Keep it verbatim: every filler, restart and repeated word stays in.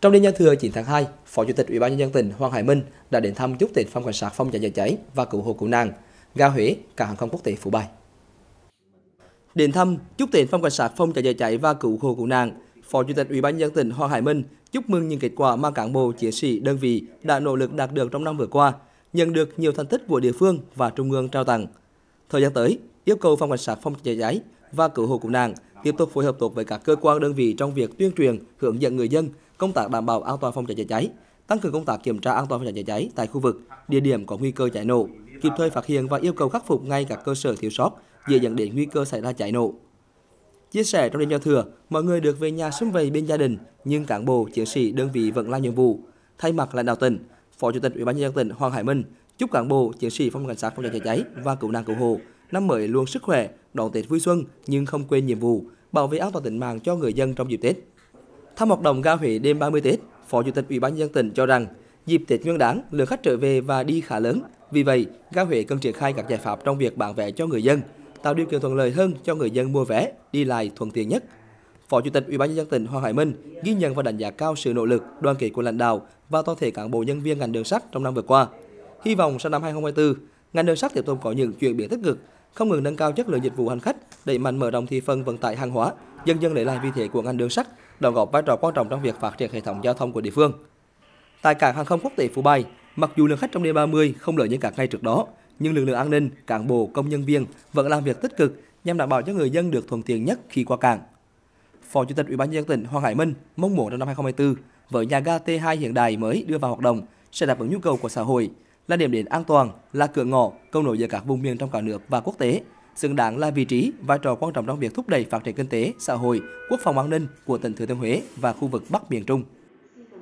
Trong đêm giao thừa chín tháng hai, Phó Chủ tịch Ủy ban nhân dân tỉnh Hoàng Hải Minh đã đến thăm chúc Tết Phòng Cảnh sát Phong Trà chả Giới chảy và cứu hộ Củ Nàng, Ga Huế, cảng hàng không quốc tế Phú Bài. Đến thăm chúc Tết Phòng Cảnh sát Phong Trà chả Giới chảy và cứu hộ Củ Nàng, Phó Chủ tịch Ủy ban nhân dân tỉnh Hoàng Hải Minh chúc mừng những kết quả mà cán bộ chiến sĩ đơn vị đã nỗ lực đạt được trong năm vừa qua, nhận được nhiều thành tích của địa phương và trung ương trao tặng. Thời gian tới, yêu cầu Phòng Cảnh sát Phong Trà chả Giới và cứu hộ Củ Nàng tiếp tục phối hợp tốt với các cơ quan đơn vị trong việc tuyên truyền, hướng dẫn người dân công tác đảm bảo an toàn phòng cháy chữa cháy, tăng cường công tác kiểm tra an toàn phòng cháy chữa cháy tại khu vực, địa điểm có nguy cơ cháy nổ, kịp thời phát hiện và yêu cầu khắc phục ngay các cơ sở thiếu sót dễ dẫn đến nguy cơ xảy ra cháy nổ. Chia sẻ trong đêm giao thừa, mọi người được về nhà sum vầy bên gia đình, nhưng cán bộ, chiến sĩ đơn vị vẫn làm nhiệm vụ. Thay mặt lãnh đạo tỉnh, Phó Chủ tịch Ủy ban nhân dân tỉnh Hoàng Hải Minh chúc cán bộ, chiến sĩ Phòng Cảnh sát Phòng cháy chữa cháy và Cứu nạn Cứu hộ năm mới luôn sức khỏe, đón Tết vui xuân nhưng không quên nhiệm vụ bảo vệ an toàn tính mạng cho người dân trong dịp Tết. Thăm hoạt động Ga Huế đêm ba mươi Tết, Phó Chủ tịch Ủy ban nhân dân tỉnh cho rằng dịp Tết Nguyên Đán lượng khách trở về và đi khá lớn, vì vậy Ga Huế cần triển khai các giải pháp trong việc bán vé cho người dân, tạo điều kiện thuận lợi hơn cho người dân mua vé đi lại thuận tiện nhất. Phó Chủ tịch Ủy ban nhân dân tỉnh Hoàng Hải Minh ghi nhận và đánh giá cao sự nỗ lực, đoàn kết của lãnh đạo và toàn thể cán bộ nhân viên ngành đường sắt trong năm vừa qua. Hy vọng sang năm hai nghìn không trăm hai mươi tư, ngành đường sắt tiếp tục có những chuyển biến tích cực, không ngừng nâng cao chất lượng dịch vụ hành khách, đẩy mạnh mở rộng thị phần vận tải hàng hóa, dần dần lấy lại vị thế của ngành đường sắt, đóng góp vai trò quan trọng trong việc phát triển hệ thống giao thông của địa phương. Tại cảng hàng không quốc tế Phú Bài, mặc dù lượng khách trong đêm ba mươi không lớn như các ngày trước đó, nhưng lực lượng an ninh, cán bộ, công nhân viên vẫn làm việc tích cực nhằm đảm bảo cho người dân được thuận tiện nhất khi qua cảng. Phó Chủ tịch Ủy ban nhân dân tỉnh Hoàng Hải Minh mong muốn trong năm hai nghìn không trăm hai mươi tư, với nhà ga T hai hiện đại mới đưa vào hoạt động sẽ đáp ứng nhu cầu của xã hội, là điểm đến an toàn, là cửa ngõ cầu nối giữa các vùng miền trong cả nước và quốc tế, xứng đáng là vị trí, vai trò quan trọng trong việc thúc đẩy phát triển kinh tế, xã hội, quốc phòng an ninh của tỉnh Thừa Thiên Huế và khu vực Bắc Miền Trung.